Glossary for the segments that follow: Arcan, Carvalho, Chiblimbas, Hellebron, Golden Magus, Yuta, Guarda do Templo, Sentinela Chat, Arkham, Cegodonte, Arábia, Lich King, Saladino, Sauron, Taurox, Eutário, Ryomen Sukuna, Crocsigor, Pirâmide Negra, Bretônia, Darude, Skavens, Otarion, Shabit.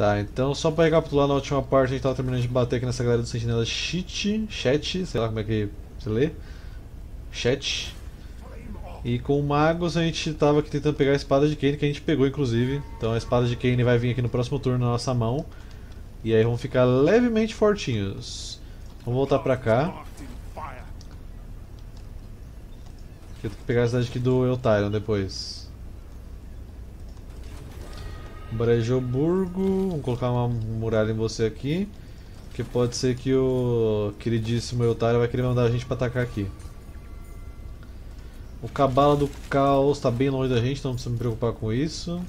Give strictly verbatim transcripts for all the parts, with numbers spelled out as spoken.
Tá, então só pra recapitular, na última parte a gente tava terminando de bater aqui nessa galera do Sentinela Chat, Chat, sei lá como é que se lê, Chat. E com o Magos a gente tava aqui tentando pegar a espada de Kane, que a gente pegou inclusive. Então a espada de Kane vai vir aqui no próximo turno na nossa mão. E aí vão ficar levemente fortinhos. Vamos voltar pra cá. Eu tenho que pegar a cidade aqui do Eutário depois. Brejoburgo, vamos colocar uma muralha em você aqui, porque pode ser que o queridíssimo Eutário vai querer mandar a gente para atacar aqui. O Cabala do Caos está bem longe da gente, então não precisa me preocupar com isso.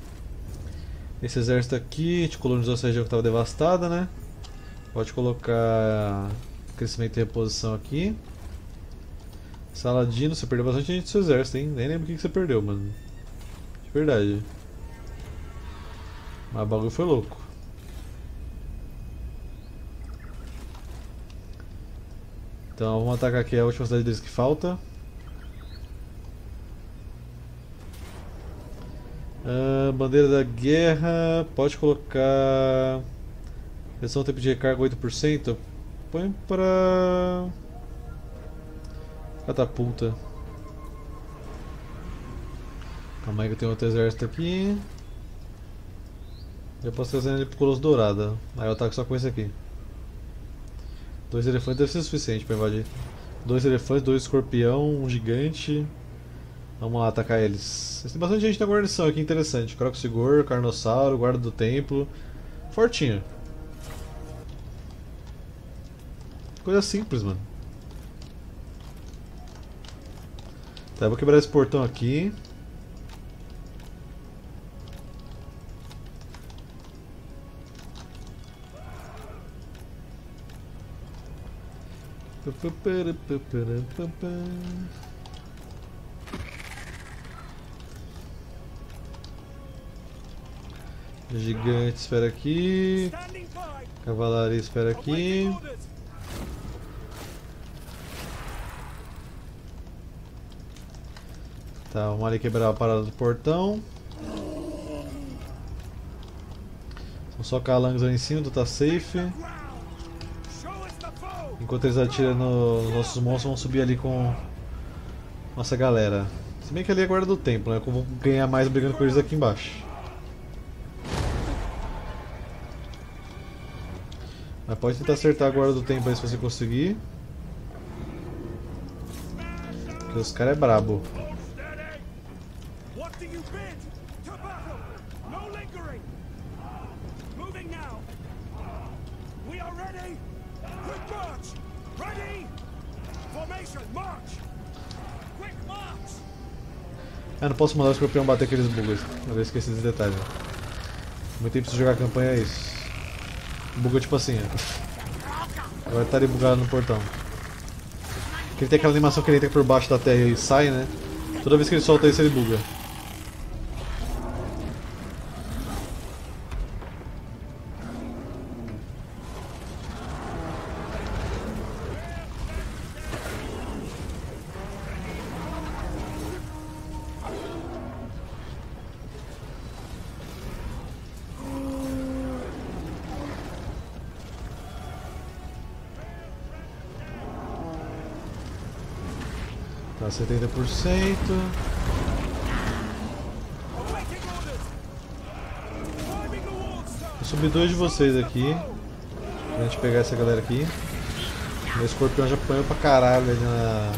Esse exército aqui, a gente colonizou essa região que estava devastada, né? Pode colocar crescimento e reposição aqui. Saladino, você perdeu bastante gente do seu exército, hein? Nem lembro o que você perdeu, mano. De verdade. Mas o bagulho foi louco. Então vamos atacar aqui a última cidade deles que falta. Ah, bandeira da guerra. Pode colocar. Redução do tempo de recarga oito por cento. Põe pra. Catapulta. Calma aí que eu tenho outro exército aqui. Eu posso trazer ele pro Colossus Dourada. Aí eu ataco só com esse aqui. Dois elefantes deve ser suficiente pra invadir. Dois elefantes, dois escorpião, um gigante. Vamos lá atacar eles. Tem bastante gente na guarnição aqui, interessante. Crocsigor, Carnossauro, Guarda do Templo. Fortinho. Coisa simples, mano. Tá, eu vou quebrar esse portão aqui. Gigante, espera aqui. Cavalaria, espera aqui. Tá, vamos ali quebrar a parada do portão. São só calangos ali em cima, tu tá safe. Enquanto eles atiram nos nossos monstros, vão subir ali com nossa galera. Se bem que ali é a guarda do templo, né? Eu vou ganhar mais brigando com eles aqui embaixo. Mas pode tentar acertar a guarda do templo aí se você conseguir. Porque os caras é brabo. Ah, não posso mandar o escorpião bater aqueles bugas. Eu esqueci desse detalhe. Muito tempo pra jogar a campanha é isso. Buga tipo assim, ó. Agora tá ali bugado no portão. Porque ele tem aquela animação que ele entra por baixo da terra e sai, né? Toda vez que ele solta isso, ele buga. setenta por cento. Vou subir dois de vocês aqui pra gente pegar essa galera aqui. Meu escorpião já apanhou pra caralho ali na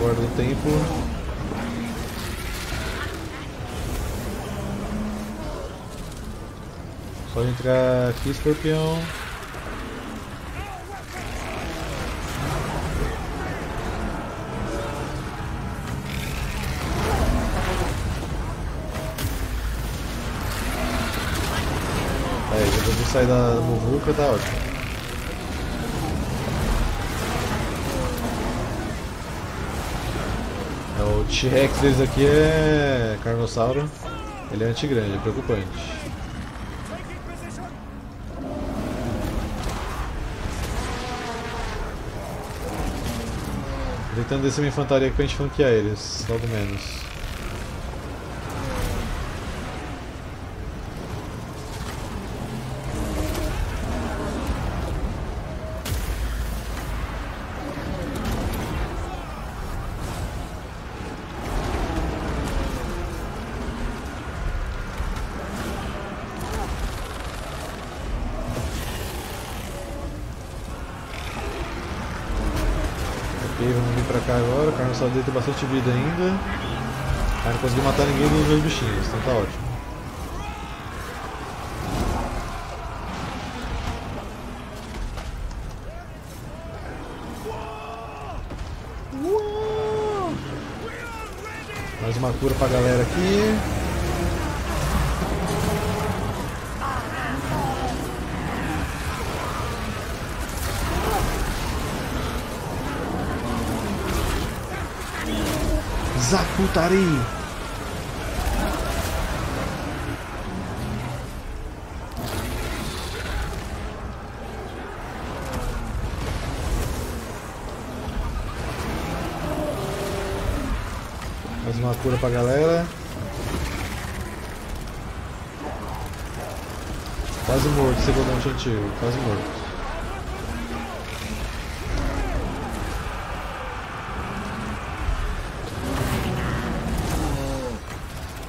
borda do templo. Pode entrar aqui, escorpião. Sair da muvuca, tá ótimo. É, o T-Rex deles aqui é Carnossauro. Ele é anti-grande, é preocupante. Tô tentando descer minha infantaria aqui pra gente flanquear eles, logo menos. Ok, vamos vir pra cá agora. O Carnossauro dele tem bastante vida ainda. Ah, não conseguiu matar ninguém dos dois bichinhos, então tá ótimo. Mais uma cura pra galera aqui. Zaputari! Mais uma cura pra galera. Quase morto, Cegodonte antigo. Quase morto.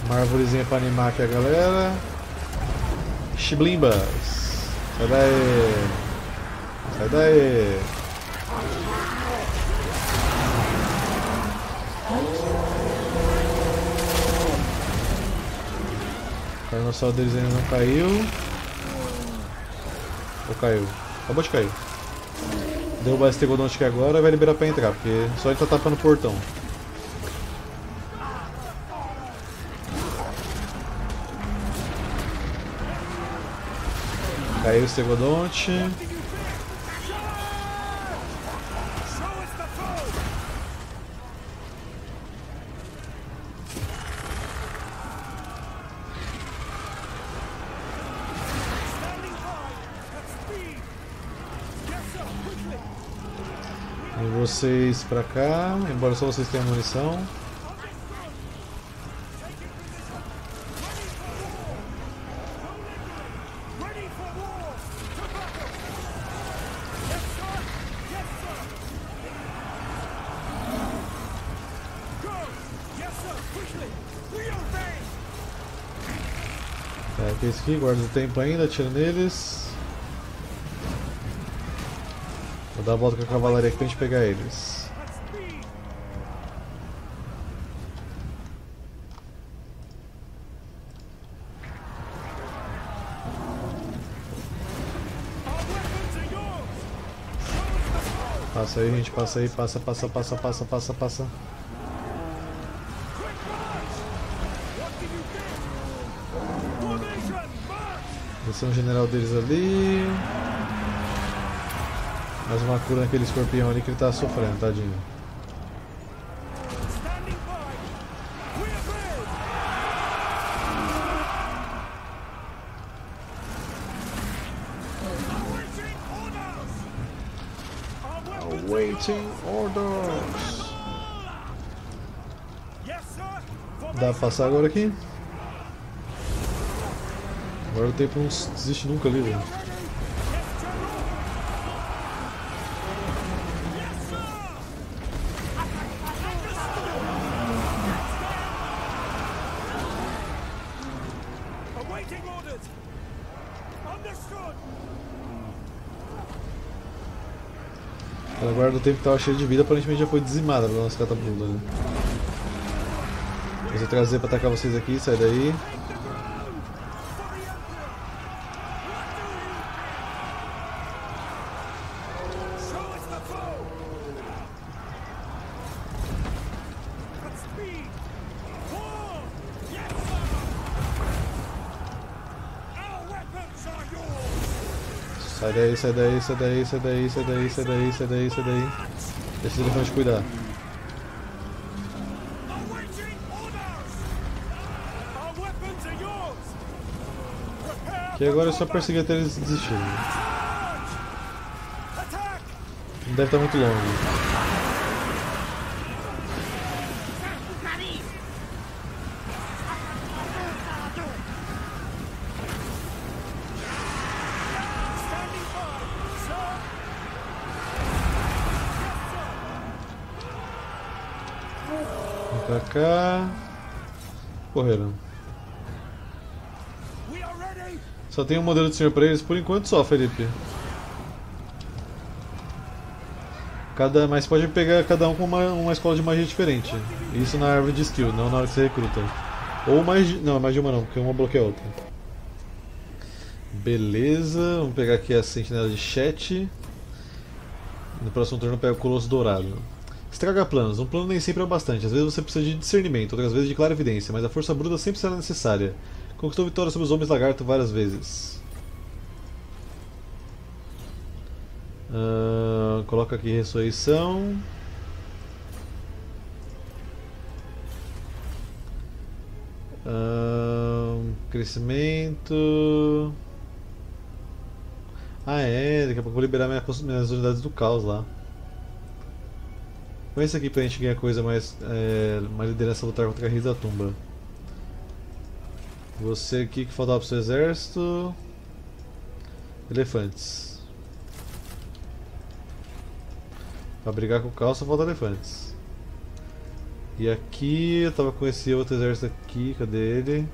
Uma árvorezinha pra animar aqui a galera. Chiblimbas. Sai daí. Sai daí. O carnossauro deles ainda não caiu. Ou caiu? Acabou de cair. Derrubar esse tegodonte aqui agora e vai liberar pra entrar, porque só ele tá tapando o portão. Caiu o Cegodonte. E vocês pra cá, embora só vocês tenham munição. Esse aqui, guarda do tempo ainda, atira neles. Vou dar a volta com a cavalaria aqui pra gente pegar eles. Passa aí, gente, passa aí, passa, passa, passa, passa, passa, passa. Tem um general deles ali. Mais uma cura naquele escorpião ali que ele tá sofrendo, tadinho. Awaiting orders. Dá pra passar agora aqui? Agora o tempo não desiste nunca ali, velho. A guarda do tempo estava cheia de vida, aparentemente já foi dizimada pela nossa catapulta, né? Vou trazer para atacar vocês aqui, sai daí. Sai daí, sai daí, sai daí, sai daí, sai daí, sai daí, sai daí, sai daí. Deixa o elefante cuidar. E agora é só perseguir até eles desistirem. Não deve estar muito longe. Pra cá. Correram. Só tem um modelo de senhor pra eles por enquanto só, Felipe. Cada, mas pode pegar cada um com uma, uma escola de magia diferente. Isso na árvore de skill, não na hora que você recruta. Ou mais de, não, mais de uma não, porque uma bloqueia a outra. Beleza, vamos pegar aqui a sentinela de chat. No próximo turno eu pego o Colossus Dourado. Estraga planos. Um plano nem sempre é bastante. Às vezes você precisa de discernimento, outras vezes de clara evidência, mas a força bruta sempre será necessária. Conquistou vitória sobre os homens lagarto várias vezes. Uh, coloca aqui ressurreição. Uh, crescimento. Ah é, daqui a pouco eu vou liberar minha, minhas unidades do caos lá. Põe isso aqui pra gente ganhar coisa mais. É, mais liderança a lutar contra a Rei da Tumba. Você aqui que faltava pro seu exército. Elefantes. Pra brigar com o caos só falta elefantes. E aqui eu tava com esse outro exército aqui, cadê ele?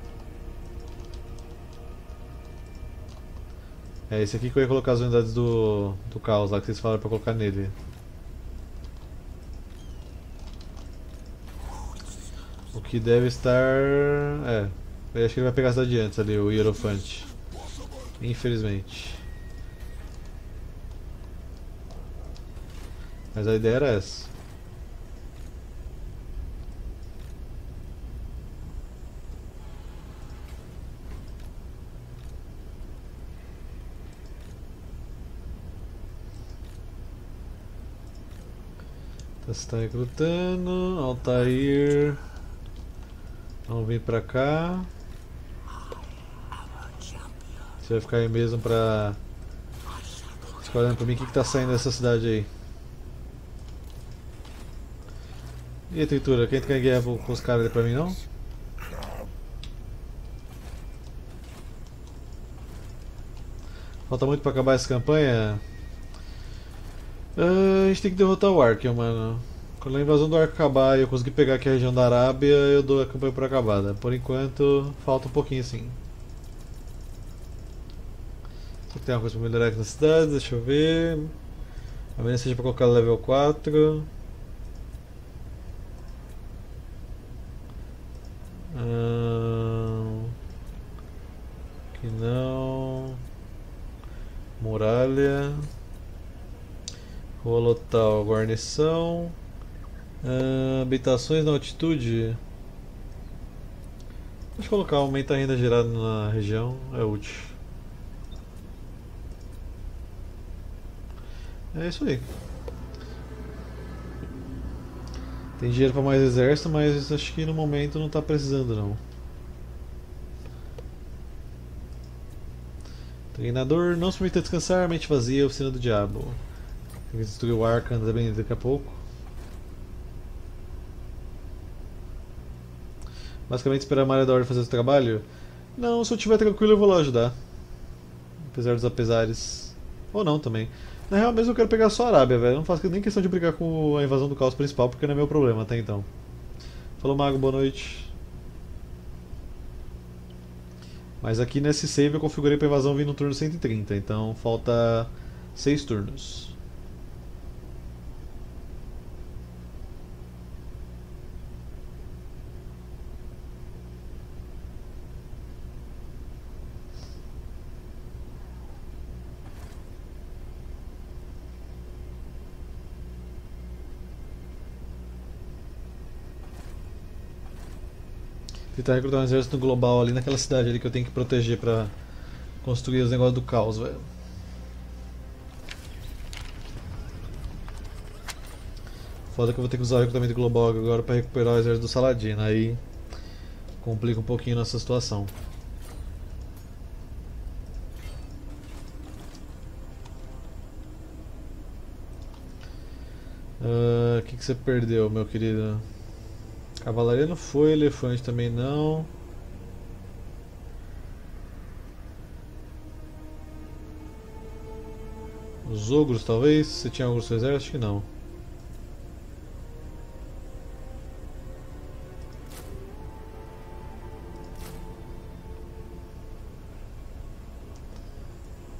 É esse aqui que eu ia colocar as unidades do, do caos lá que vocês falaram pra colocar nele. O que deve estar... é, eu acho que ele vai pegar a cidade antes ali, o hierofante. Infelizmente. Mas a ideia era essa. Tá, se tá recrutando. Altair. Vamos vir pra cá. Você vai ficar aí mesmo pra... ficar olhando pra mim o que, que tá saindo dessa cidade aí. E a tritura, quem quer guerra com os caras ali pra mim não? Falta muito pra acabar essa campanha. Uh, a gente tem que derrotar o Arkham, mano. Quando a invasão do Arkham acabar e eu conseguir pegar aqui a região da Arábia, eu dou a campanha por acabada. Por enquanto, falta um pouquinho sim. Só que tem uma coisa pra melhorar aqui na cidade, deixa eu ver. A menos seja pra colocar level quatro. Que não. Muralha. Rolotal, guarnição. Uh, habitações na altitude. Deixa eu colocar aumenta a renda gerada na região. É útil. É isso aí. Tem dinheiro para mais exército, mas acho que no momento não está precisando não. Treinador, não se permita descansar, mente vazia, oficina do diabo. Tem que destruir o Arcan também daqui a pouco. Basicamente esperar a Maria da Ordem fazer o trabalho? Não, se eu estiver tranquilo eu vou lá ajudar. Apesar dos apesares. Ou não também. Na real mesmo eu quero pegar só a Arábia, velho. Não faço nem questão de brigar com a invasão do caos principal, porque não é meu problema até então. Falou, Mago, boa noite. Mas aqui nesse save eu configurei pra invasão vir no turno cento e trinta, então falta seis turnos. Tentar recrutar um exército global ali naquela cidade ali que eu tenho que proteger pra construir os negócios do caos, velho. Foda que eu vou ter que usar o recrutamento global agora pra recuperar o exército do Saladino, aí complica um pouquinho nossa situação. O uh, que, que você perdeu, meu querido? Cavalaria não foi, elefante também não. Os ogros talvez? Você tinha ogros no seu exército? Acho que não.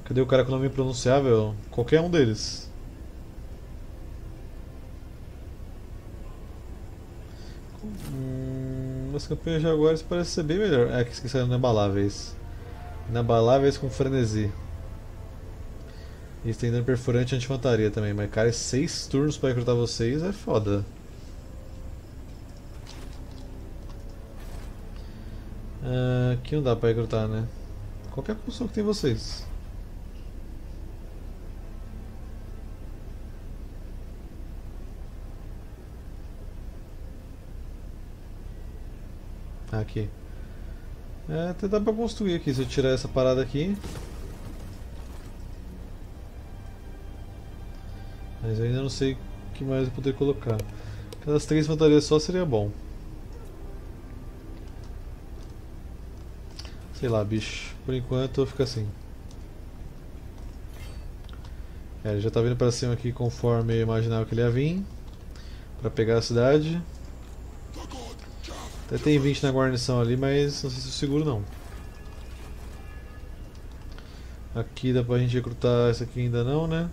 Cadê o cara com o nome impronunciável? Qualquer um deles. Os campeões de agora parece ser bem melhor. É, que esqueceram inabaláveis. Inabaláveis com frenesi. Eles têm dano perfurante e anti-infantaria também, mas cara, seis turnos para recrutar vocês é foda. Uh, aqui não dá para recrutar, né? Qualquer função que tem vocês. Aqui. É, até dá pra construir aqui, se eu tirar essa parada aqui. Mas eu ainda não sei o que mais eu poder colocar. Aquelas três fantasias só seria bom. Sei lá, bicho. Por enquanto eu fico assim. É, ele já tá vindo pra cima aqui conforme eu imaginava que ele ia vir. Pra pegar a cidade. Até tem vinte na guarnição ali, mas não sei se eu seguro não. Aqui dá pra gente recrutar essa aqui ainda não, né?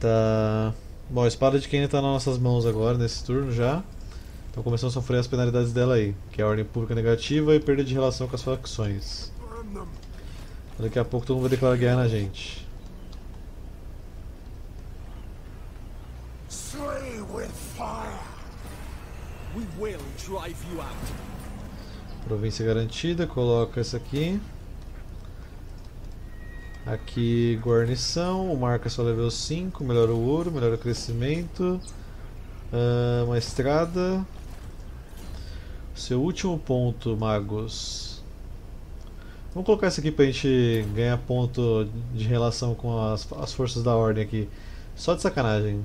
Tá. Bom, a espada de Kane tá nas nossas mãos agora, nesse turno já. Então começamos a sofrer as penalidades dela aí, que é a ordem pública negativa e perda de relação com as facções. Daqui a pouco todo mundo vai declarar guerra na gente. Slay with fire. We will drive you out. Província garantida, coloca essa aqui. Aqui guarnição, marca só level cinco, melhora o ouro, melhora o crescimento. Uh, uma estrada. Seu último ponto, magos. Vamos colocar essa aqui pra gente ganhar ponto de relação com as, as forças da ordem aqui. Só de sacanagem.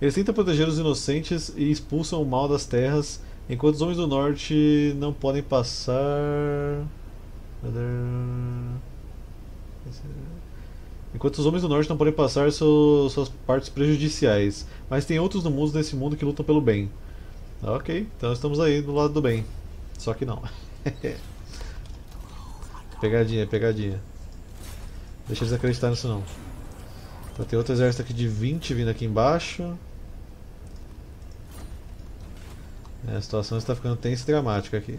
Eles tentam proteger os inocentes e expulsam o mal das terras, enquanto os homens do norte não podem passar... Enquanto os homens do norte não podem passar so... suas partes prejudiciais, mas tem outros no mundo desse mundo que lutam pelo bem. Ok, então estamos aí do lado do bem. Só que não. Pegadinha, pegadinha. Deixa eles acreditarem nisso não. Então, tem outro exército aqui de vinte vindo aqui embaixo. É, a situação está ficando tensa e dramática aqui.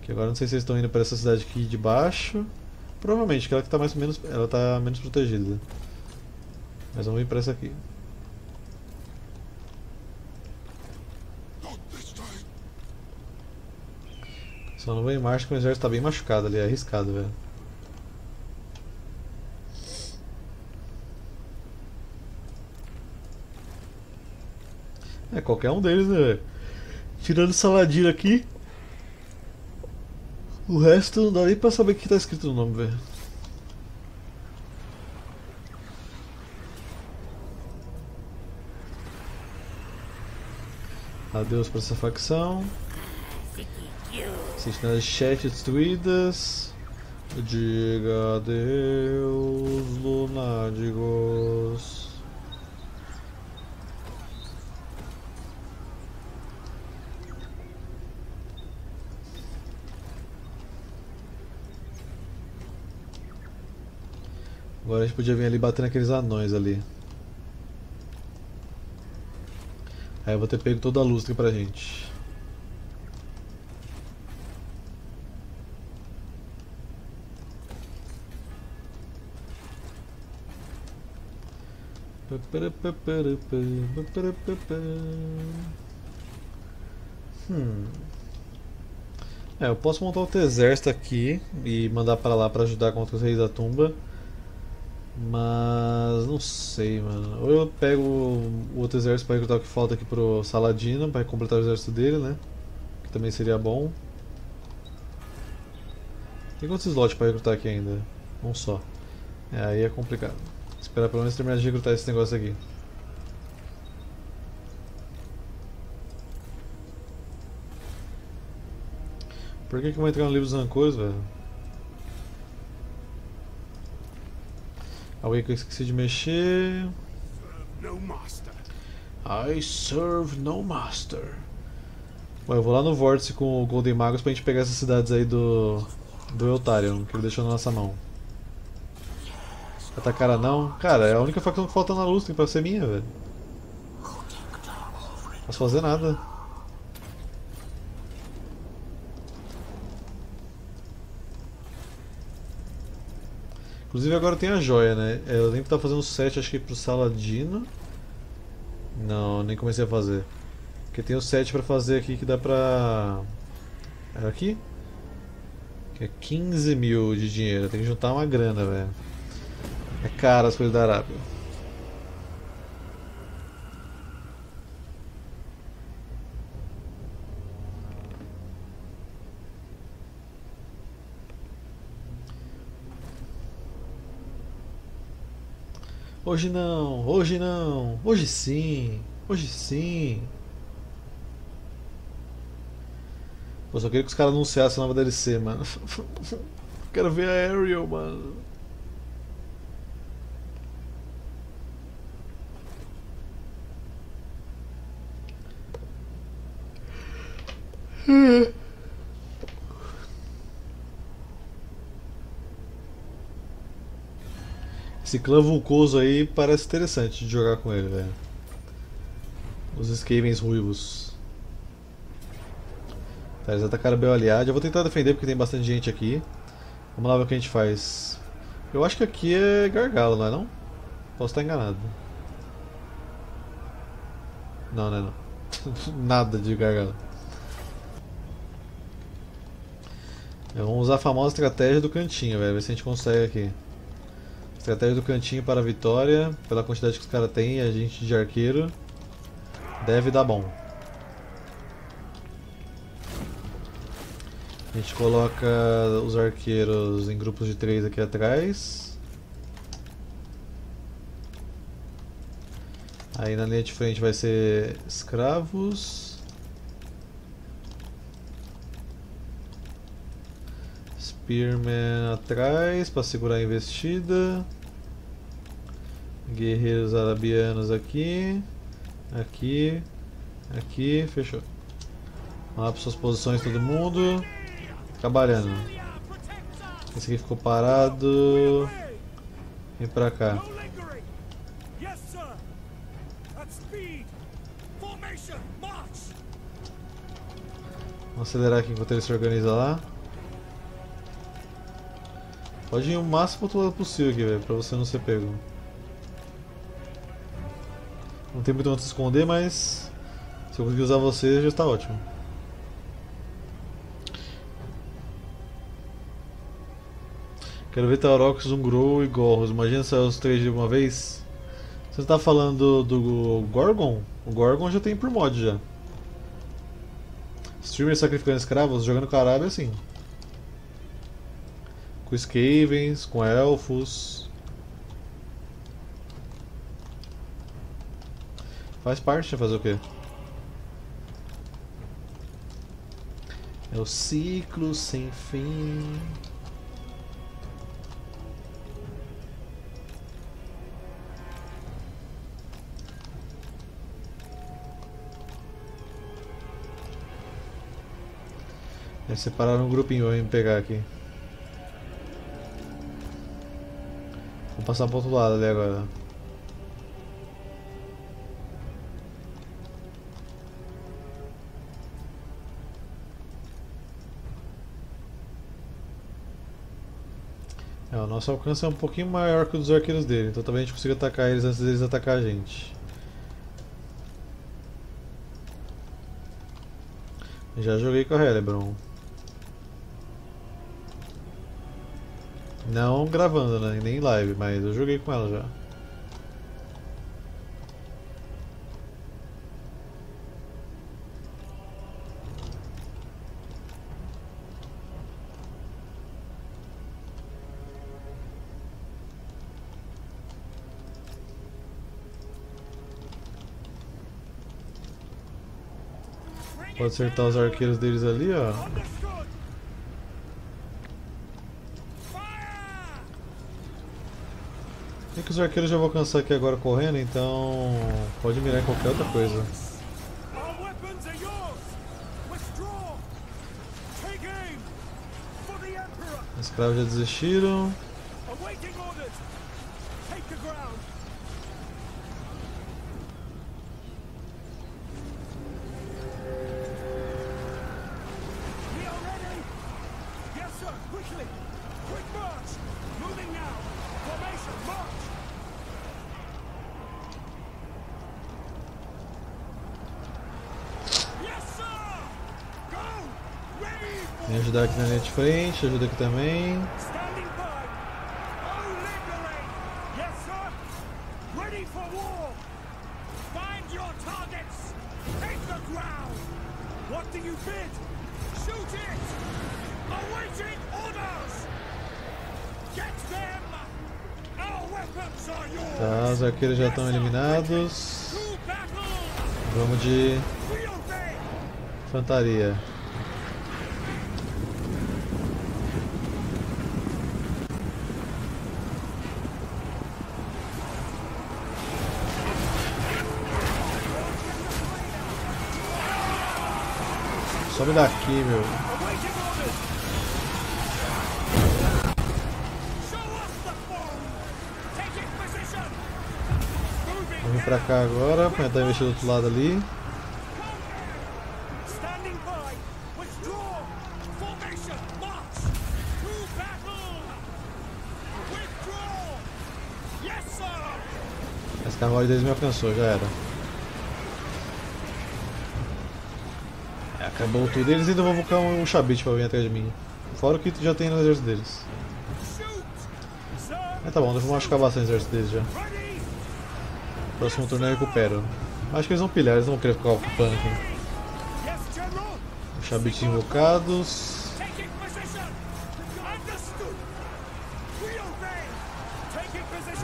Que agora não sei se eles estão indo para essa cidade aqui de baixo. Provavelmente, que ela está mais menos, ela está menos protegida. Mas vamos vir para essa aqui. Só não vou em marcha porque o exército está bem machucado ali, é arriscado, velho. É, qualquer um deles, né? Tirando o Saladino aqui, o resto não dá nem pra saber o que tá escrito no nome, velho. Adeus pra essa facção. Sentinela Chat destruídas. Diga adeus, lunáticos. Agora a gente podia vir ali batendo aqueles anões ali. Aí eu vou ter pego toda a lustra pra gente. Hum. É, eu posso montar outro exército aqui e mandar pra lá pra ajudar contra os reis da tumba. Mas não sei, mano. Ou eu pego o outro exército para recrutar o que falta aqui pro Saladino, para completar o exército dele, né? Que também seria bom. Tem quantos slots para recrutar aqui ainda? Um só. É, aí é complicado. Esperar pelo menos terminar de recrutar esse negócio aqui. Por que que eu vou entrar no livro dos rancores, velho? Alguém que eu esqueci de mexer. I serve no master. Bom, eu vou lá no vórtice com o Golden Magus pra gente pegar essas cidades aí do do Eutário, que ele deixou na nossa mão. Atacara não? Cara, é a única facção que falta na luta pra ser minha, velho. posso fazer nada. Inclusive agora tem a joia, né? Eu lembro que tá fazendo sete, acho que pro Saladino. Não, nem comecei a fazer. Porque tem o sete pra fazer aqui que dá pra... Era aqui? Que é quinze mil de dinheiro, tem que juntar uma grana, velho. É caro as coisas da Arábia. Hoje não, hoje não, hoje sim, hoje sim. Pô, só queria que os caras anunciassem a nova D L C, mano. Quero ver a Ariel, mano. Hum. Esse clã vulcoso aí parece interessante de jogar com ele, velho. Os Skavens ruivos. Tá, eles atacaram bem aliado. Eu vou tentar defender porque tem bastante gente aqui. Vamos lá ver o que a gente faz. Eu acho que aqui é gargalo, não é não? Posso estar enganado. Não, não é não. Nada de gargalo. Vamos usar a famosa estratégia do cantinho, velho. Ver se a gente consegue aqui. Estratégia do cantinho para a vitória, pela quantidade que os caras têm e a gente de arqueiro, deve dar bom. A gente coloca os arqueiros em grupos de três aqui atrás. Aí na linha de frente vai ser escravos. Spearman atrás para segurar a investida. Guerreiros arabianos aqui. Aqui. Aqui. Fechou. Vamos lá para suas posições todo mundo. Trabalhando. Esse aqui ficou parado. Vem para cá. Vamos acelerar aqui enquanto ele se organiza lá. Pode ir o máximo pro outro lado possível aqui, velho, pra você não ser pego. Não tem muito onde se esconder, mas se eu conseguir usar você já está ótimo. Quero ver Taurox, Zungrow e Gorros. Imagina sair os três de uma vez. Você tá falando do Gorgon? O Gorgon já tem por mod já. Streamer sacrificando escravos, jogando caralho assim. Com Skavens, com Elfos. Faz parte, fazer o quê? É o ciclo sem fim. É, separaram um grupinho, vamos pegar aqui. Vou passar pro outro lado ali agora. É, o nosso alcance é um pouquinho maior que o dos arqueiros dele, então talvez a gente consiga atacar eles antes deles atacar a gente. Já joguei com a Hellebron. Não gravando, né? Nem live, mas eu joguei com ela já. Pode acertar os arqueiros deles ali, ó. Os arqueiros já vão alcançar aqui agora correndo, então pode mirar em qualquer outra coisa. Os escravos já desistiram. Vem ajudar aqui na linha de frente, ajuda aqui também. Tá, os arqueiros já estão eliminados. Vamos de infantaria. Sobe daqui, meu. Vou vir pra cá agora, vou tentar investir do outro lado ali. Esse carvalho deles me alcançou, já era. Acabou tudo, eles ainda vão invocar um Shabit pra vir atrás de mim. Fora o que já tem no exército deles. É, tá bom, eu vou machucar bastante o exército deles já. Próximo turno eu recupero. Acho que eles vão pilhar, eles não vão querer ficar ocupando aqui. Os Shabits invocados.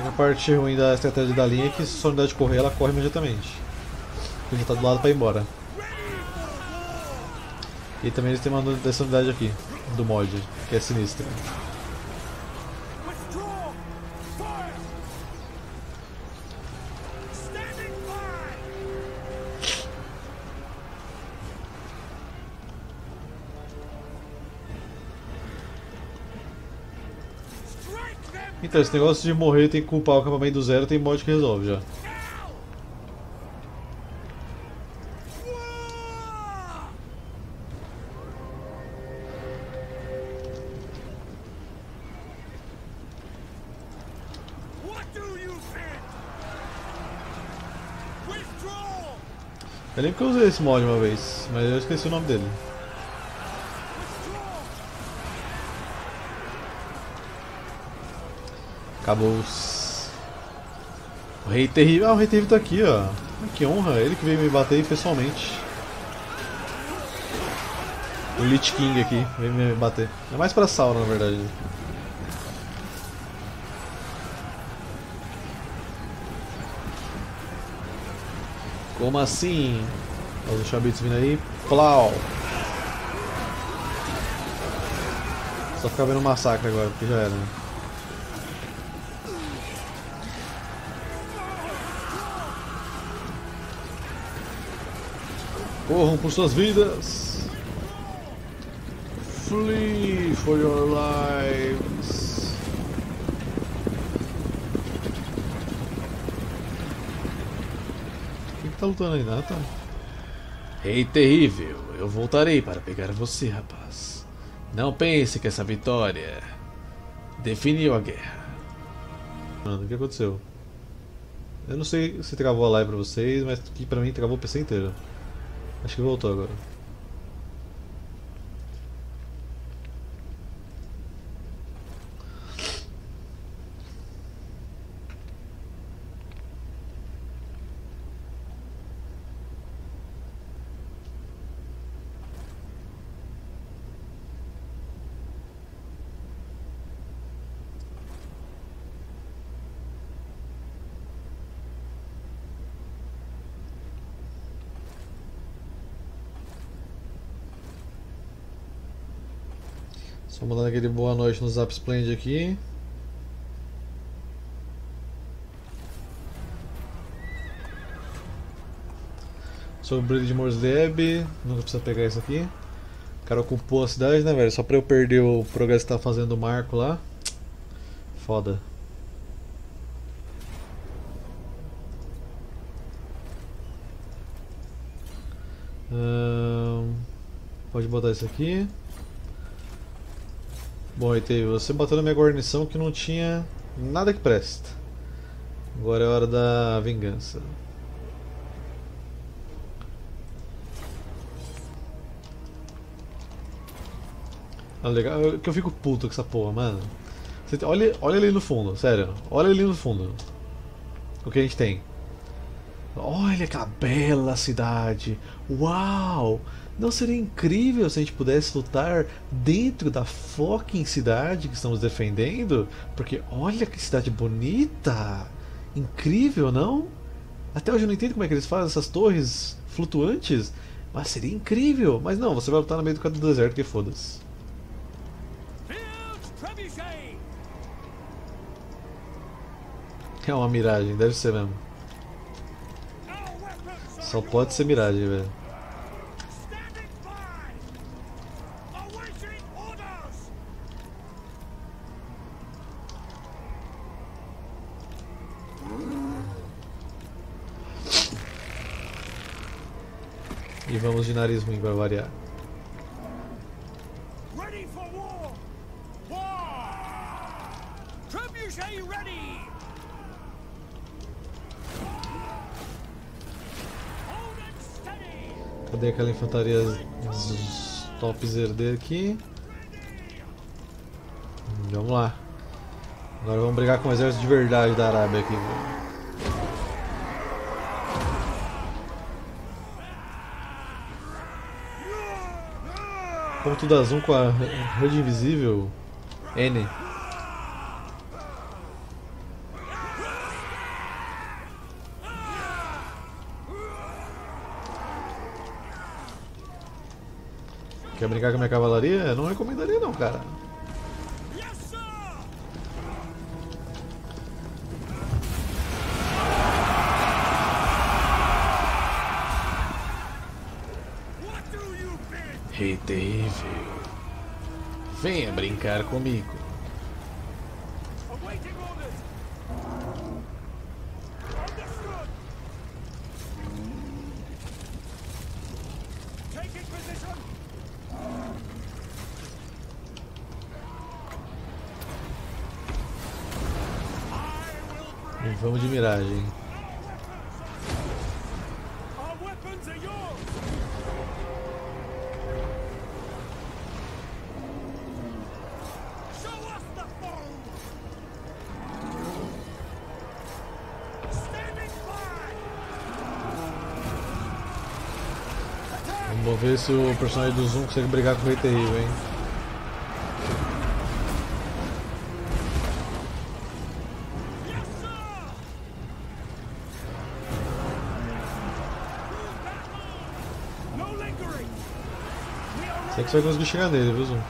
A parte ruim da estratégia da linha é que se sua unidade correr, ela corre imediatamente. Ele já tá do lado pra ir embora. E também eles têm uma dessa unidade aqui, do mod, que é sinistra. Então, esse negócio de morrer tem que culpar o acampamento do zero, tem mod que resolve já. Eu lembro que eu usei esse mod uma vez, mas eu esqueci o nome dele. Acabou os... O Rei Terrível... Ah, o Rei Terrível tá aqui, ó. Que honra, ele que veio me bater pessoalmente. O Lich King aqui, veio me bater. É mais pra Sauron, na verdade. Como assim? Olha os Shabits vindo aí. Plau! Só ficar vendo um massacre agora, porque já era. Corram por suas vidas! Flee for your lives! Tá lutando ainda, tá? Rei Terrível, eu voltarei para pegar você, rapaz. Não pense que essa vitória definiu a guerra. Mano, o que aconteceu? Eu não sei se travou a live pra vocês, mas que pra mim travou o P C inteiro. Acho que voltou agora. Só mandando aquele boa noite no Zap Splend aqui. Sobre o brilho de Morsleb, nunca precisa pegar isso aqui. O cara ocupou a cidade, né, velho? Só pra eu perder o progresso que tá fazendo o Marco lá. Foda. Hum, pode botar isso aqui. Bom, Reitei, você bateu na minha guarnição que não tinha nada que presta. Agora é hora da vingança. Ah, legal. Eu, que eu fico puto com essa porra, mano. Você, olha, olha ali no fundo, sério. Olha ali no fundo. O que a gente tem? Olha aquela bela cidade. Uau! Não seria incrível se a gente pudesse lutar dentro da fucking cidade que estamos defendendo? Porque olha que cidade bonita! Incrível, não? Até hoje eu não entendo como é que eles fazem essas torres flutuantes, mas seria incrível! Mas não, você vai lutar no meio do deserto, que foda-se. É uma miragem, deve ser mesmo. Só pode ser miragem, velho. E vamos de nariz ruim para variar. Cadê aquela infantaria top zerder aqui? Vamos lá. Agora vamos brigar com o exército de verdade da Arábia aqui. Ponto da Zoom com a rede invisível N. Quer brincar com a minha cavalaria? Não recomendaria não, cara. Rei Terrível, venha brincar comigo. E vamos de miragem. Vamos ver se o personagem do Zoom consegue brigar com o Rei Terrível, hein? Sei que você vai conseguir chegar nele, viu, Zoom?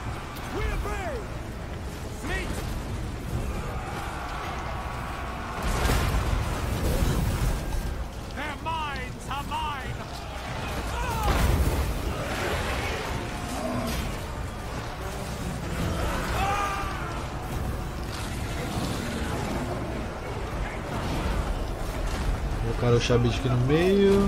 O Shabit aqui no meio.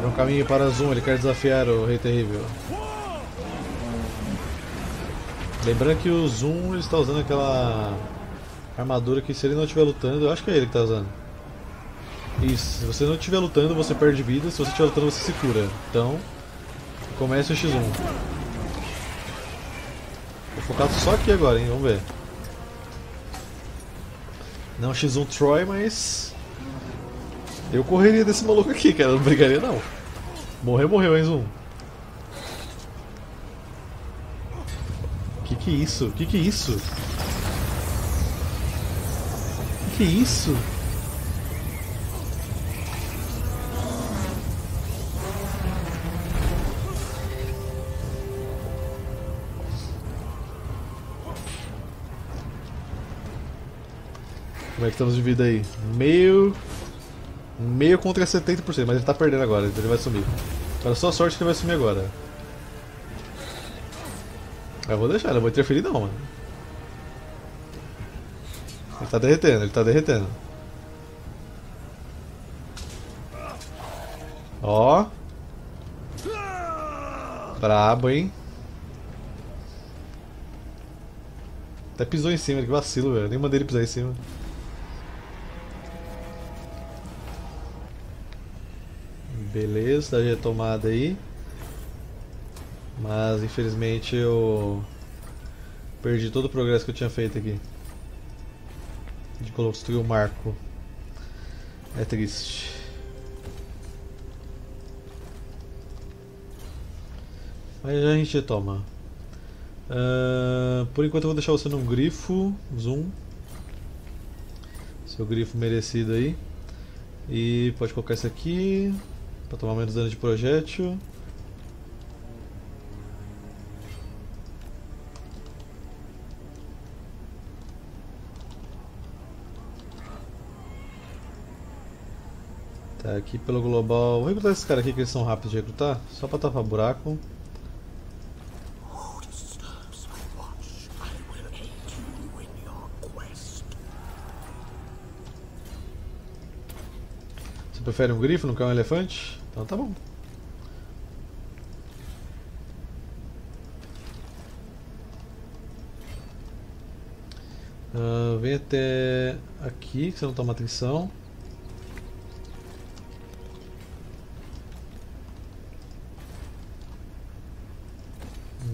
É um caminho para Zoom, ele quer desafiar o Rei Terrível. Lembrando que o Zoom ele está usando aquela armadura que se ele não estiver lutando, eu acho que é ele que está usando. Isso, se você não estiver lutando você perde vida, se você estiver lutando você se cura. Então, começa o X um. Vou focar só aqui agora, hein, vamos ver. Não X um Troy, mas... eu correria desse maluco aqui, cara, eu não brigaria não. Morreu, morreu, hein, Zoom. Que isso? Que que é isso? Que que é isso? Como é que estamos de vida aí? Meio... Meio contra setenta por cento, mas ele tá perdendo agora, então ele vai sumir. Então é só sorte que ele vai sumir agora. Eu vou deixar, eu não vou interferir não, mano. Ele tá derretendo, ele tá derretendo. Ó. Brabo, hein. Até pisou em cima, que vacilo, velho. Nem mandei ele pisar em cima. Beleza, dá retomada aí. Mas infelizmente eu perdi todo o progresso que eu tinha feito aqui de construir o marco. É triste. Mas já a gente retoma. Uh, por enquanto eu vou deixar você num grifo. Zoom. Seu grifo merecido aí. E pode colocar isso aqui para tomar menos dano de projétil. Tá aqui pelo global. Vou recrutar esses caras aqui que eles são rápidos de recrutar, só para tapar buraco. Você prefere um grifo, não quer um elefante? Então tá bom. Uh, vem até aqui que você não toma atenção.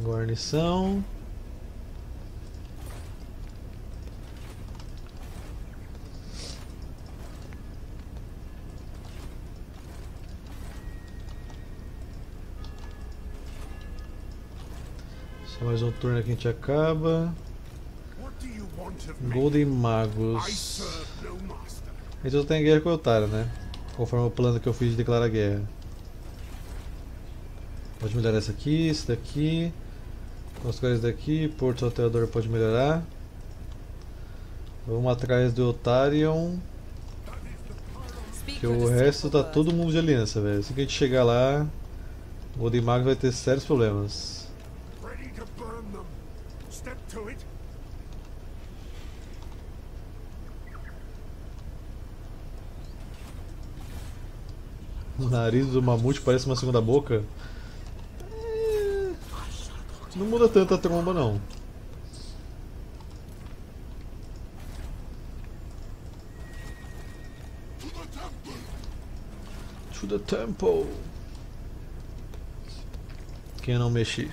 Guarnição. Só mais um turno que a gente acaba. Golden Magus. A gente só tem guerra com o Eutário, né? Conforme o plano que eu fiz de declarar guerra. Pode melhorar essa aqui, esse daqui. Construir isso daqui, Porto Salteador pode melhorar. Vamos atrás do Otarion. Que o resto tá todo mundo de aliança, velho. Se a gente chegar lá, o Golden Magus vai ter sérios problemas. O nariz do mamute parece uma segunda boca. Não muda tanto a tromba não. To the temple. Quem eu não mexi?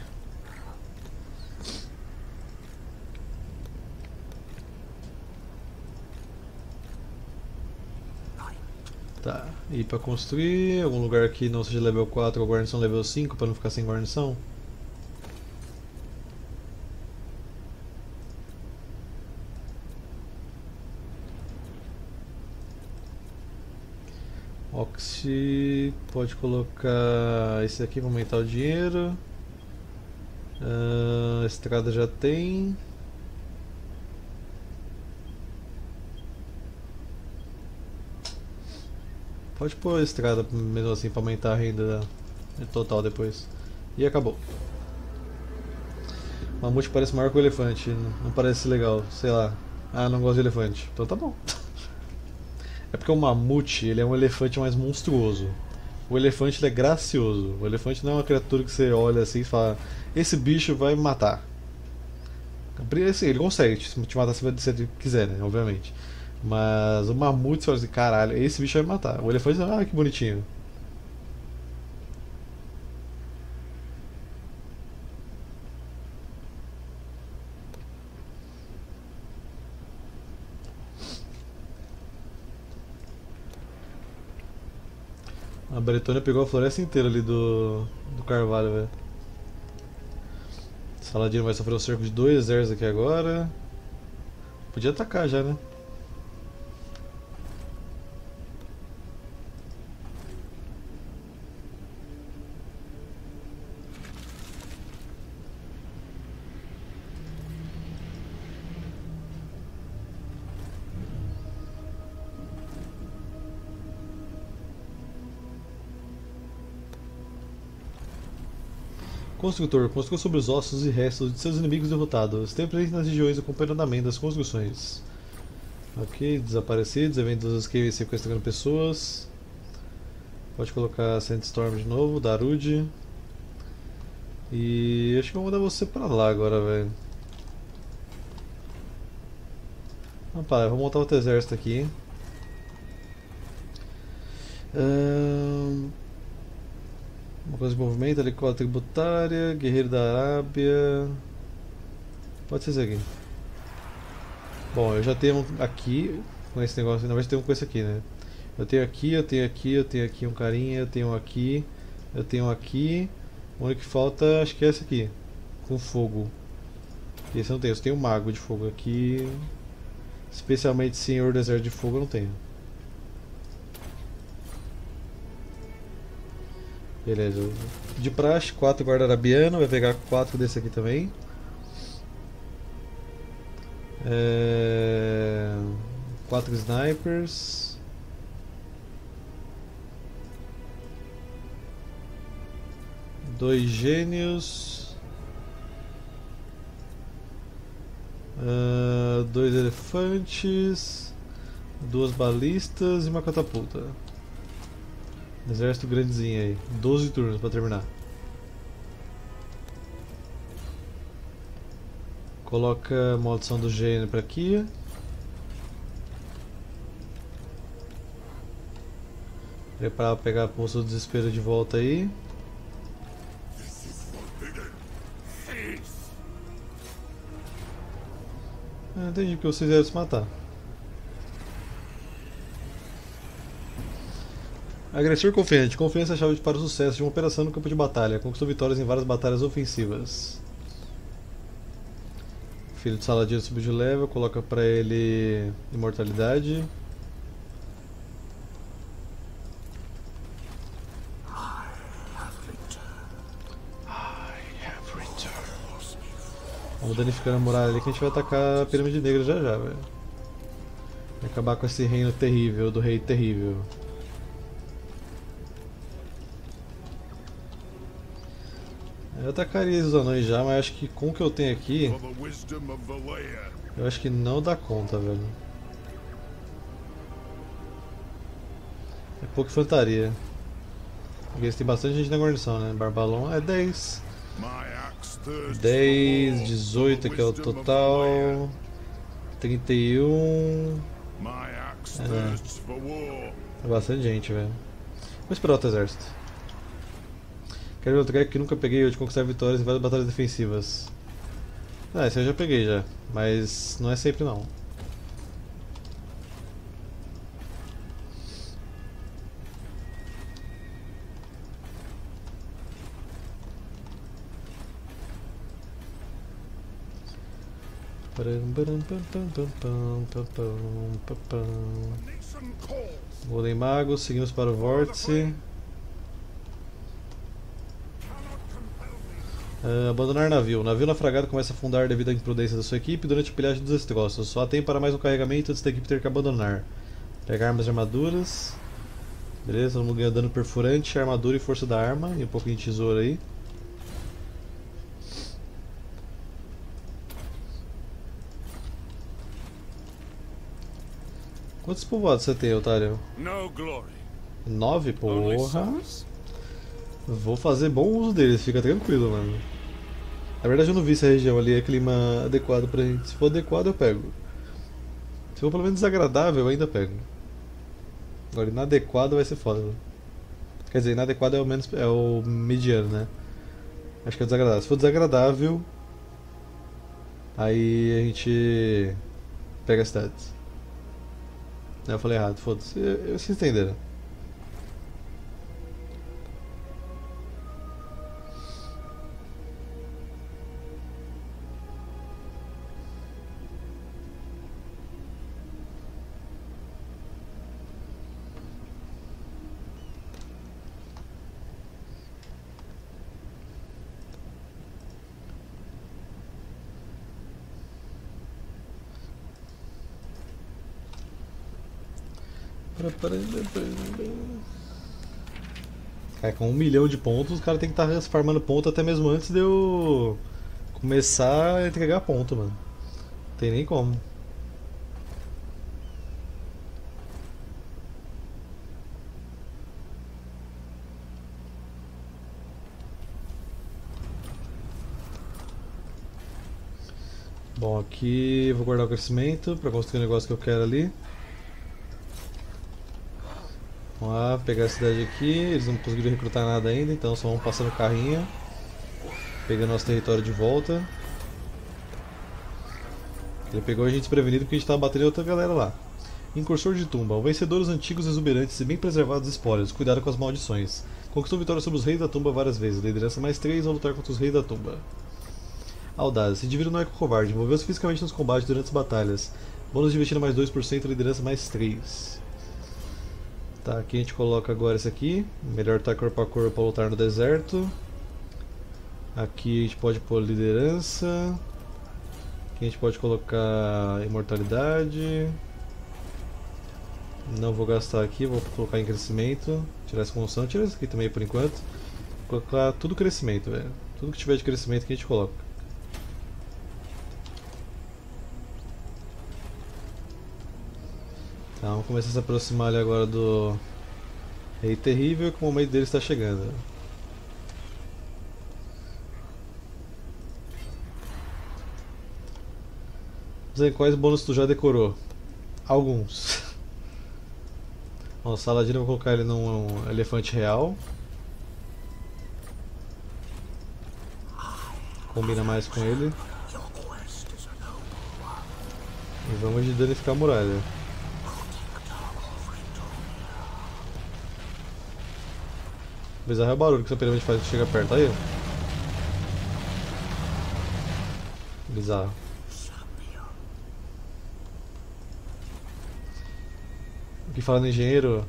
Tá, e pra construir algum lugar que não seja level quatro ou guarnição level cinco pra não ficar sem guarnição. Oxi, pode colocar esse aqui para aumentar o dinheiro. Uh, estrada já tem. Pode pôr a estrada mesmo assim para aumentar a renda total depois. E acabou. O mamute parece maior que o elefante, não parece legal, sei lá. Ah, não gosto de elefante, então tá bom. É porque o mamute, ele é um elefante mais monstruoso. O elefante, ele é gracioso. O elefante não é uma criatura que você olha assim e fala: esse bicho vai me matar. Assim, ele consegue te matar se você quiser, né? Obviamente. Mas o mamute, você fala assim: caralho, esse bicho vai me matar. O elefante, ah, que bonitinho. A Bretônia pegou a floresta inteira ali do, do Carvalho, velho. Saladino vai sofrer um cerco de dois exércitos aqui agora. Podia atacar já, né? Construtor, construiu sobre os ossos e restos de seus inimigos derrotados. Esteve presente nas regiões acompanhando a das construções. Ok, desaparecidos, eventos que sequestrando pessoas. Pode colocar Sandstorm de novo, Darude. E acho que vou mandar você pra lá agora, velho. Rapaz, eu vou montar outro exército aqui. Hum... Uma coisa de movimento, helicóptero tributária, guerreiro da Arábia. Pode ser isso aqui. Bom, eu já tenho um aqui com esse negócio, na verdade tem um com esse aqui, né? Eu tenho aqui, eu tenho aqui, eu tenho aqui um carinha, eu tenho aqui, eu tenho aqui. O único que falta acho que é esse aqui, com fogo. Esse eu não tenho, eu tenho um mago de fogo aqui. Especialmente senhor do exército de fogo eu não tenho. Beleza, de praxe, quatro guarda arabiano, vai pegar quatro desse aqui também. É... quatro snipers. Dois gênios. Uh, dois elefantes. Duas balistas e uma catapulta. Exército grandezinho aí, doze turnos para terminar. Coloca a maldição do gênio para aqui. Preparar para pegar a poça do desespero de volta aí. Ah, entendi porque vocês devem se matar. Agressor confiante. Confiança é a chave para o sucesso de uma operação no campo de batalha. Conquistou vitórias em várias batalhas ofensivas. Filho de Saladino subiu de level. Coloca pra ele imortalidade. Vamos danificar a muralha ali que a gente vai atacar a Pirâmide Negra já já, velho. Vai acabar com esse reino terrível do Rei Terrível. Eu atacaria esses anões já, mas acho que com o que eu tenho aqui, eu acho que não dá conta, velho. É pouca infantaria. Porque eles têm bastante gente na guarnição, né? Barbalon é dez. dez, dezoito que é o total. trinta e um. É, é bastante gente, velho. Vou esperar outro exército. Quero outro cara que nunca peguei eu de conquistar vitórias em várias batalhas defensivas. Ah, esse eu já peguei já, mas não é sempre não. Golden Magus, seguimos para o vórtice. Uh, abandonar navio. O navio naufragado começa a afundar devido à imprudência da sua equipe durante o pilhagem dos destroços. Só tem para mais um carregamento antes da equipe ter que abandonar. Pegar armas e armaduras. Beleza, vamos ganhar dano perfurante, armadura e força da arma. E um pouquinho de tesouro aí. Quantos povoados você tem, Otarion? Nove, porra. Vou fazer bom uso deles, fica tranquilo, mano. Na verdade eu não vi se a região ali é clima adequado pra gente. Se for adequado eu pego. Se for pelo menos desagradável eu ainda pego. Agora inadequado vai ser foda, mano. Quer dizer, inadequado é o menos, é o mediano, né? Acho que é desagradável. Se for desagradável, aí a gente pega as cidades. Não, eu falei errado, foda-se. Vocês entenderam. Cara, com um milhão de pontos, o cara tem que estar tá farmando ponto até mesmo antes de eu começar a entregar ponto, mano. Não tem nem como. Bom, aqui vou guardar o crescimento para construir o negócio que eu quero ali. Vamos lá, pegar a cidade aqui. Eles não conseguiram recrutar nada ainda, então só vamos passando o carrinho, pegando nosso território de volta. Ele pegou a gente desprevenido porque a gente estava batendo outra galera lá. Incursor de tumba. Ao vencedor os antigos exuberantes e bem preservados espólios. Cuidado com as maldições. Conquistou vitória sobre os reis da tumba várias vezes. Liderança mais três ao lutar contra os reis da tumba. Audaz, se dividiu no eco covarde, envolveu-se fisicamente nos combates durante as batalhas. Bônus de investida mais dois por cento, liderança mais três. Tá, aqui a gente coloca agora esse aqui. Melhor estar corpo a corpo para lutar no deserto. Aqui a gente pode pôr liderança. Aqui a gente pode colocar imortalidade. Não vou gastar aqui, vou colocar em crescimento. Tirar essa função, tirar isso aqui também por enquanto. Vou colocar tudo crescimento, velho. Tudo que tiver de crescimento que a gente coloca. Tá, vamos começar a se aproximar ali agora do Rei Terrível, que o momento dele está chegando. Zé, quais bônus tu já decorou? Alguns. Bom, o Saladino eu vou colocar ele num elefante real. Combina mais com ele. E vamos de danificar a muralha. Bizarro é o barulho que essa pirâmide faz quando chega perto, aí. Bizarro. O que fala do engenheiro?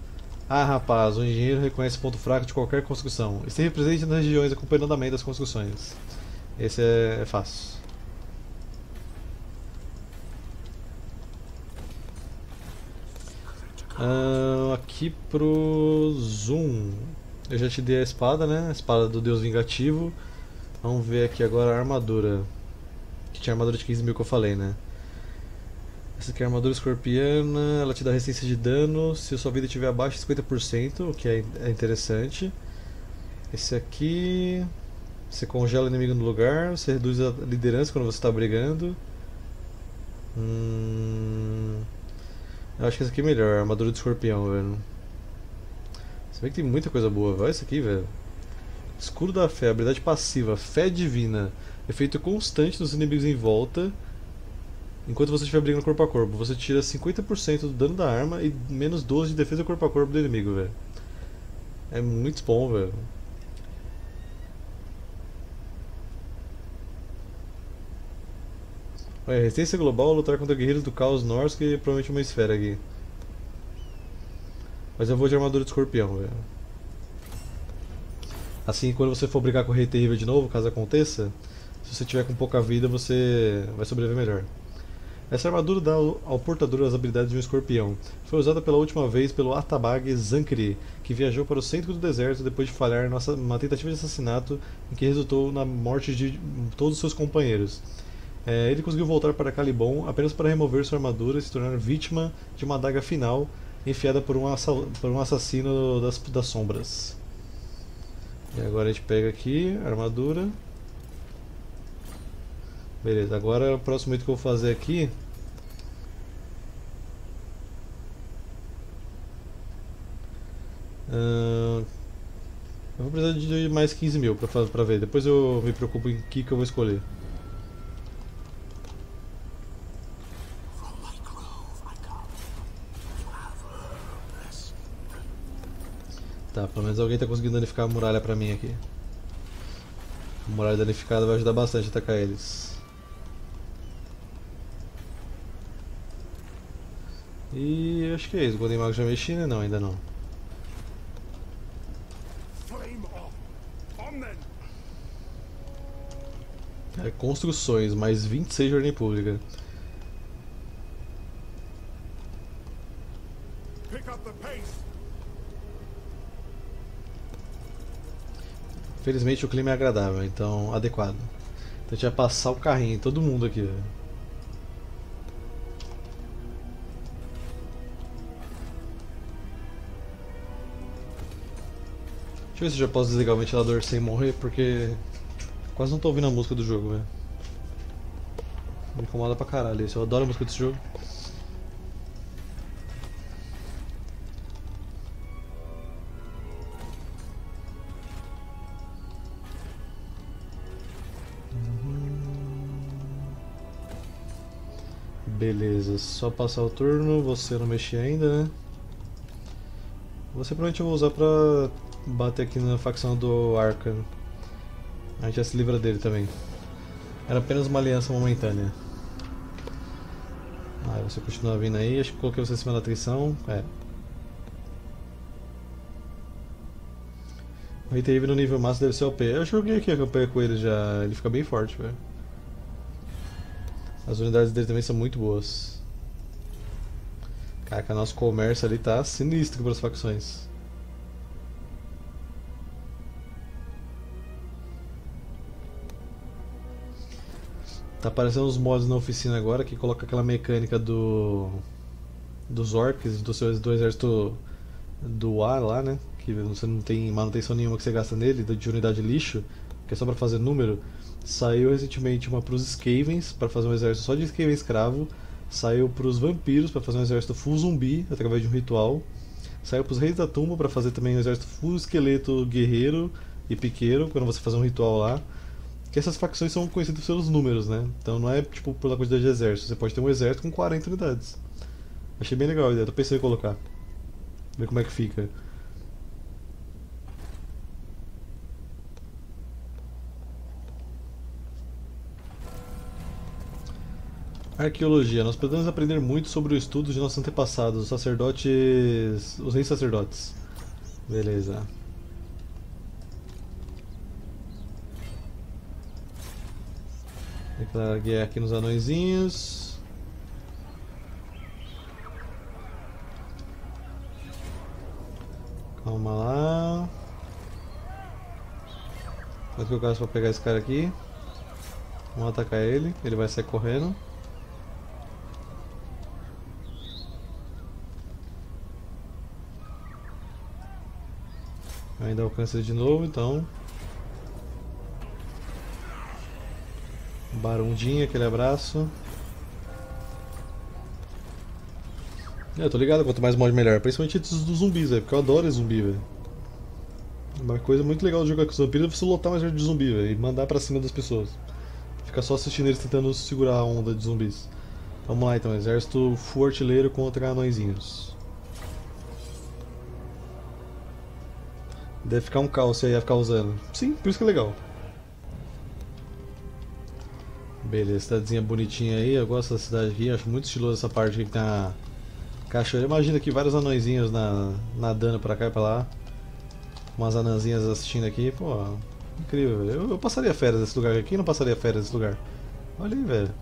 Ah, rapaz, o engenheiro reconhece ponto fraco de qualquer construção. Esteja presente nas regiões acompanhando o andamento das construções. Esse é, é fácil. Ah, aqui pro Zoom. Eu já te dei a espada, né? A espada do Deus Vingativo. Vamos ver aqui agora a armadura. Que tinha armadura de quinze mil que eu falei, né? Essa aqui é a armadura escorpiana. Ela te dá resistência de dano se a sua vida estiver abaixo de cinquenta por cento, o que é interessante. Esse aqui... Você congela o inimigo no lugar. Você reduz a liderança quando você está brigando. Hum... Eu acho que essa aqui é melhor. A armadura do escorpião, velho. Se bem que tem muita coisa boa, olha isso aqui, velho. Escudo da fé, habilidade passiva, fé divina. Efeito constante nos inimigos em volta. Enquanto você estiver brigando corpo a corpo, você tira cinquenta por cento do dano da arma e menos doze de defesa corpo a corpo do inimigo, velho. É muito bom, velho. Olha, resistência global, lutar contra guerreiros do caos norte, que é provavelmente uma esfera aqui. Mas eu vou de armadura de escorpião, velho. Assim, quando você for brigar com o Rei Terrível de novo, caso aconteça, se você tiver com pouca vida, você vai sobreviver melhor. Essa armadura dá ao portador as habilidades de um escorpião. Foi usada pela última vez pelo Atabag Zankri, que viajou para o centro do deserto depois de falhar uma tentativa de assassinato em que resultou na morte de todos os seus companheiros. É, ele conseguiu voltar para Calibon apenas para remover sua armadura e se tornar vítima de uma adaga final enfiada por um, assa por um assassino das, das sombras. E agora a gente pega aqui a armadura. Beleza, agora o próximo item que eu vou fazer aqui uh, eu vou precisar de mais quinze mil pra, pra ver, depois eu me preocupo em que que eu vou escolher. Tá, pelo menos alguém tá conseguindo danificar a muralha pra mim aqui. A muralha danificada vai ajudar bastante a atacar eles. E acho que é isso. O Golden Magus já mexi, né? Não, ainda não. É, construções, mais vinte e seis de ordem pública. Pick up the pace. Felizmente o clima é agradável, então adequado. Então a gente vai passar o carrinho em todo mundo aqui, velho. Deixa eu ver se eu já posso desligar o ventilador sem morrer, porque quase não tô ouvindo a música do jogo, velho. Me incomoda pra caralho isso, eu adoro a música desse jogo. Beleza, só passar o turno, você não mexer ainda, né? Você provavelmente eu vou usar pra bater aqui na facção do Arcan. A gente já se livra dele também. Era apenas uma aliança momentânea. Ah, você continua vindo aí, acho que coloquei você em cima da atrição. É. O Rei Terrível no nível máximo deve ser O P. Eu joguei aqui a campanha com ele já, ele fica bem forte, velho. As unidades dele também são muito boas. Caraca, nosso comércio ali tá sinistro para as facções. Tá aparecendo uns mods na oficina agora que coloca aquela mecânica do dos orcs, do, seu, do exército do ar lá, né? Que você não tem manutenção nenhuma que você gasta nele, de unidade lixo, que é só pra fazer número. Saiu recentemente uma pros Skavens, pra fazer um exército só de Skaven escravo. Saiu pros vampiros, pra fazer um exército full zumbi, através de um ritual. Saiu pros reis da tumba, pra fazer também um exército full esqueleto guerreiro e piqueiro, quando você fazer um ritual lá. Que essas facções são conhecidas por seus números, né? Então não é tipo pela quantidade de exército, você pode ter um exército com quarenta unidades. Achei bem legal a ideia, tô pensando em colocar. Ver como é que fica. Arqueologia. Nós podemos aprender muito sobre o estudo de nossos antepassados, os sacerdotes... os reis sacerdotes. Beleza. Declarar guerra aqui nos anõezinhos. Calma lá. Quanto que eu gasto pra pegar esse cara aqui? Vamos atacar ele, ele vai sair correndo. Eu ainda alcança ele de novo, então. Barundinha, aquele abraço. Eu tô ligado, quanto mais mod melhor. Principalmente esses dos zumbis, véio, porque eu adoro zumbi, velho. Uma coisa muito legal de jogar com os vampiros é você lotar mais de zumbi, velho, e mandar pra cima das pessoas. Ficar só assistindo eles tentando segurar a onda de zumbis. Vamos lá então, exército full artilheiro contra anõezinhos. Deve ficar um caos se aí ia ficar usando. Sim, por isso que é legal. Beleza, cidadezinha bonitinha aí, eu gosto da cidade aqui, acho muito estiloso essa parte aqui que tem a cachoeira. Imagina aqui vários anõezinhos na, nadando pra cá e pra lá, umas anãzinhas assistindo aqui, pô, incrível, eu, eu passaria férias nesse lugar, aqui não passaria férias nesse lugar? Olha aí, velho,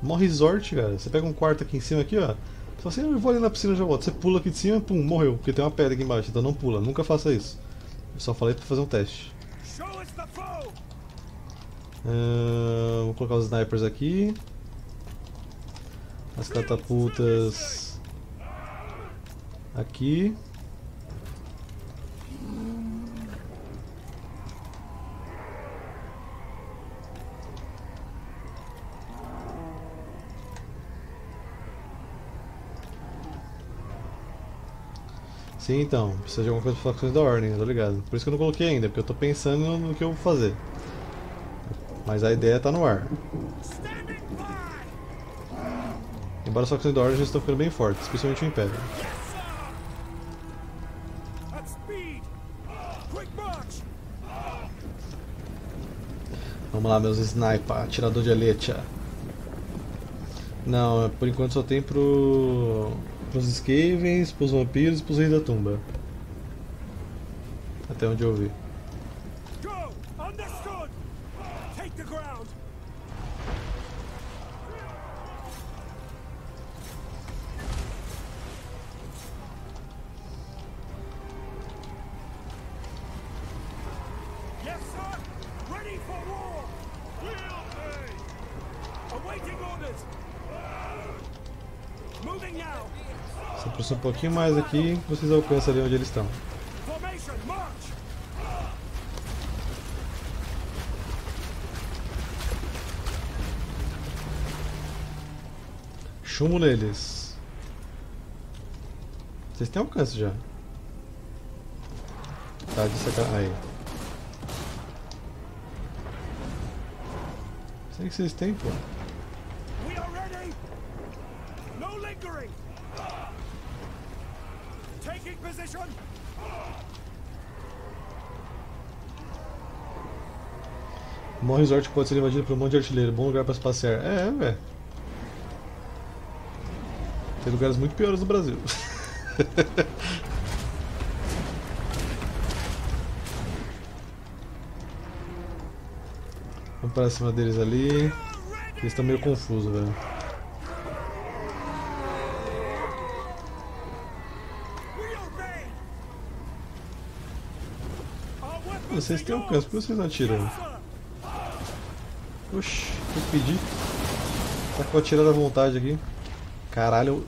mó resort, cara, você pega um quarto aqui em cima aqui, ó, só assim, eu vou ali na piscina e já volto, você pula aqui de cima, pum, morreu, porque tem uma pedra aqui embaixo, então não pula, nunca faça isso, eu só falei pra fazer um teste. Uh, vou colocar os snipers aqui. As catapultas aqui. Sim, então, precisa de alguma coisa para facções da ordem, tô ligado. Por isso que eu não coloquei ainda, porque eu tô pensando no que eu vou fazer. Mas a ideia tá no ar. Embora as facções da Ordem já estão ficando bem fortes, especialmente o Império. Vamos lá, meus sniper, atirador de aletia. Não, por enquanto só tem pro... pros Skavens, pros vampiros e pros reis da tumba. Até onde eu vi. Se aproxima um pouquinho mais aqui, vocês alcançam ali onde eles estão. Chumbo neles. Vocês têm alcance já. Tá de sacanagem. Aí. Sei que vocês têm, pô. O maior resort pode ser invadido por um monte de artilheiro. Bom lugar pra se passear. É, velho. Tem lugares muito piores no Brasil. Vamos para cima deles ali. Eles estão meio confusos, velho. Vocês têm alcance, por que vocês não atiram? Oxi, tem que pedir. Tá com atirando à vontade aqui. Caralho,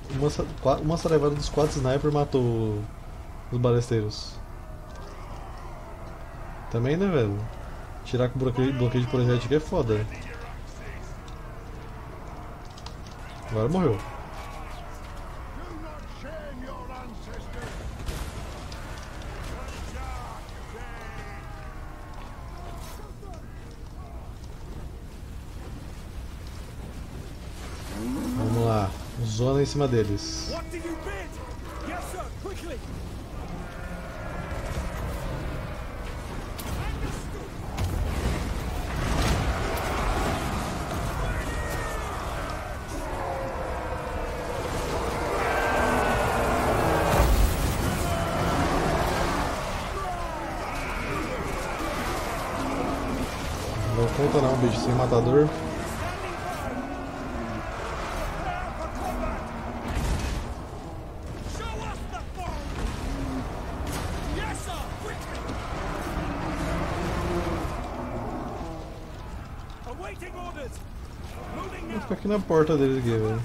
uma, uma saraivada dos quatro snipers matou os balesteiros. Também, né, velho? Tirar com bloqueio, bloqueio de projétil aqui é foda. Agora morreu. Zona em cima deles. Não conta não, bicho, sem matador. Na porta deles aqui, velho.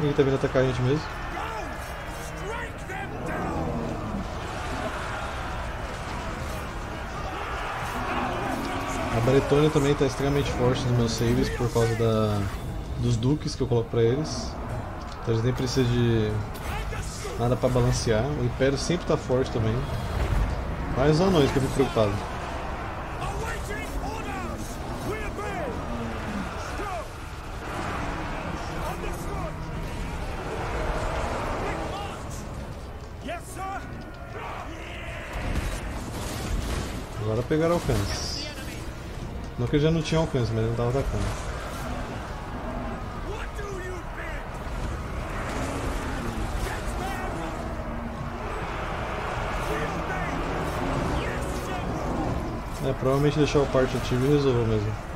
Ninguém tá vindo atacar a gente mesmo. A Bretônia também tá extremamente forte nos meus saves por causa da... dos duques que eu coloco pra eles. Então eles nem precisam de nada pra balancear. O Império sempre tá forte também. Mas não, não, isso que eu fico preocupado. Pegar alcance. Não que eu já não tinha alcance, mas ele não estava atacando. É, provavelmente deixar o parte ativo e resolveu mesmo.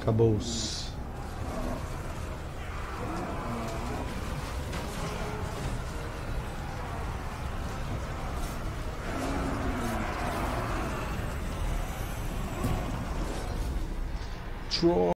Acabou-se. Troll.